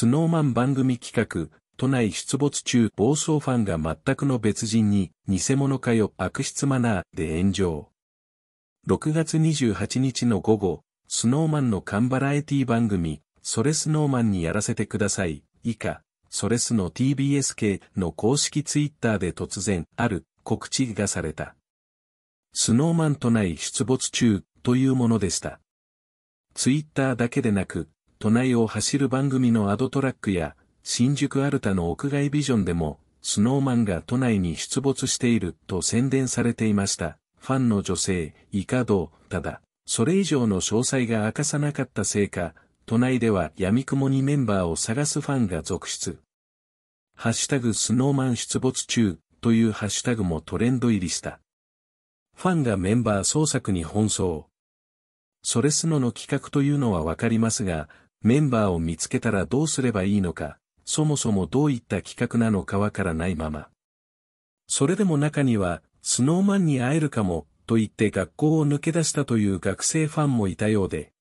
スノーマン番組企画、都内出没中暴走ファンが全くの別人に、偽物かよ悪質マナーで炎上。6月28日の午後、スノーマンの缶バラエティ番組、それスノーマンにやらせてください、以下、それスの TBS 系の公式ツイッターで突然、ある告知がされた。スノーマン都内出没中というものでした。ツイッターだけでなく、都内を走る番組のアドトラックや、新宿アルタの屋外ビジョンでも、スノーマンが都内に出没していると宣伝されていました。ファンの女性、以下同、ただ、それ以上の詳細が明かさなかったせいか、都内では闇雲にメンバーを探すファンが続出。ハッシュタグスノーマン出没中というハッシュタグもトレンド入りした。ファンがメンバー捜索に奔走。それスノの企画というのはわかりますが、メンバーを見つけたらどうすればいいのか、そもそもどういった企画なのかわからないまま。それでも中には、スノーマンに会えるかも、と言って学校を抜け出したという学生ファンもいたようで、